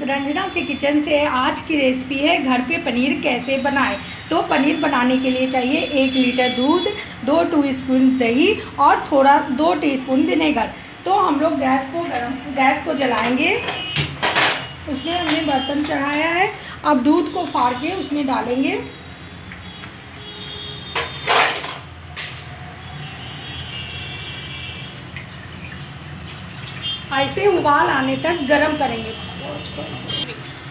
Friends, Ranjana के kitchen से आज की रेसिपी है घर पे पनीर कैसे बनाएं। तो पनीर बनाने के लिए चाहिए 1 लीटर दूध, 2 टीस्पून दही और थोड़ा 2 टीस्पून विनेगर। तो हम लोग गैस को जलाएंगे। उसमें हमने बर्तन चढ़ाया है, अब दूध को फाड़ के उसमें डालेंगे। ऐसे उबाल आने तक गरम करेंगे।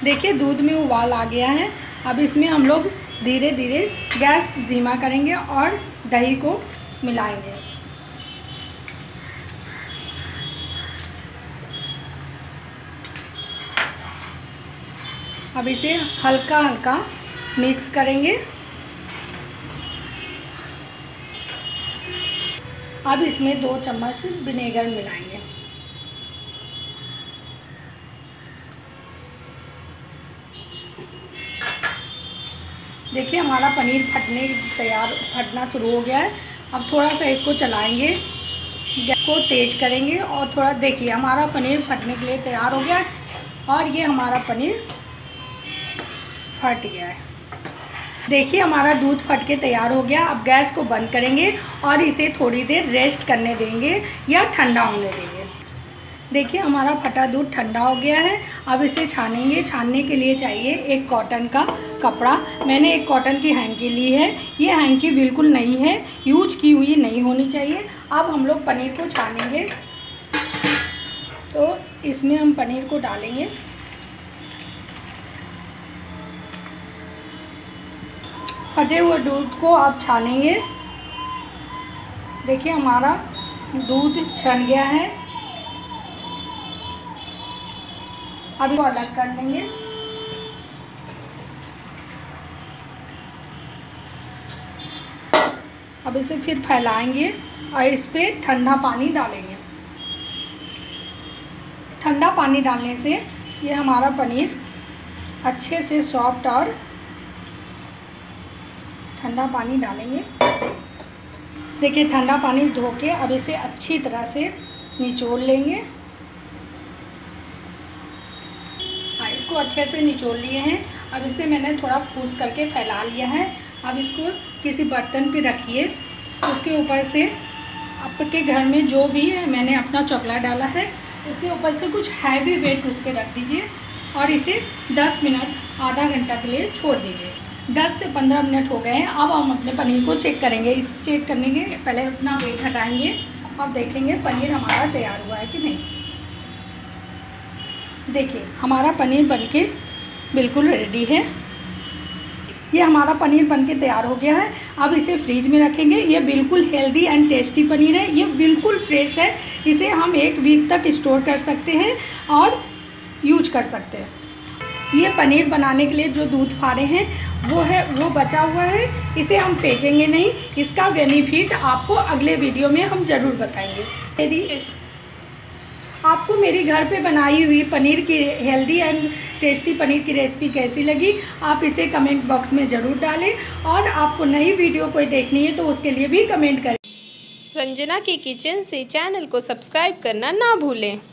देखिए दूध में उबाल आ गया है। अब इसमें हम लोग धीरे धीरे गैस धीमा करेंगे और दही को मिलाएंगे। अब इसे हल्का हल्का मिक्स करेंगे। अब इसमें 2 चम्मच विनेगर मिलाएंगे। देखिए हमारा पनीर फटना शुरू हो गया है। अब थोड़ा सा इसको चलाएंगे, गैस को तेज करेंगे और थोड़ा देखिए हमारा पनीर फटने के लिए तैयार हो गया है। और ये हमारा पनीर फट गया है। देखिए हमारा दूध फट के तैयार हो गया। अब गैस को बंद करेंगे और इसे थोड़ी देर रेस्ट करने देंगे या ठंडा होने देंगे। देखिए हमारा फटा दूध ठंडा हो गया है। अब इसे छानेंगे। छानने के लिए चाहिए एक कॉटन का कपड़ा। मैंने एक कॉटन की हैंकी ली है। ये हैंकी बिल्कुल नई है, यूज की हुई नहीं होनी चाहिए। अब हम लोग पनीर को छानेंगे। तो इसमें हम पनीर को डालेंगे। फटे हुए दूध को आप छानेंगे। देखिए हमारा दूध छन गया है। अब इसको अलग कर लेंगे। अब इसे फिर फैलाएंगे और इस पर ठंडा पानी डालेंगे। ठंडा पानी डालने से ये हमारा पनीर अच्छे से सॉफ्ट और ठंडा पानी डालेंगे। देखिए ठंडा पानी धो के अब इसे अच्छी तरह से निचोड़ लेंगे। इसको अच्छे से निचोड़ लिए हैं। अब इसे मैंने थोड़ा फूस करके फैला लिया है। अब इसको किसी बर्तन पे रखिए। उसके ऊपर से आपके घर में जो भी है, मैंने अपना चॉकलेट डाला है, उसके ऊपर से कुछ हैवी वेट उसके रख दीजिए और इसे 10 मिनट आधा घंटा के लिए छोड़ दीजिए। 10 से 15 मिनट हो गए हैं। अब हम अपने पनीर को चेक करेंगे। इसे चेक करने के पहले अपना वेट हटाएँगे और देखेंगे पनीर हमारा तैयार हुआ है कि नहीं। देखिए हमारा पनीर बनके बिल्कुल रेडी है। ये हमारा पनीर बनके तैयार हो गया है। अब इसे फ्रीज में रखेंगे। ये बिल्कुल हेल्दी एंड टेस्टी पनीर है। ये बिल्कुल फ्रेश है। इसे हम 1 वीक तक स्टोर कर सकते हैं और यूज कर सकते हैं। ये पनीर बनाने के लिए जो दूध फाड़े हैं वो बचा हुआ है। इसे हम फेंकेंगे नहीं। इसका बेनिफिट आपको अगले वीडियो में हम ज़रूर बताएँगे। यदि आपको मेरी घर पे बनाई हुई पनीर की हेल्दी एंड टेस्टी पनीर की रेसिपी कैसी लगी, आप इसे कमेंट बॉक्स में ज़रूर डालें। और आपको नई वीडियो कोई देखनी है तो उसके लिए भी कमेंट करें। रंजना के किचन से चैनल को सब्सक्राइब करना ना भूलें।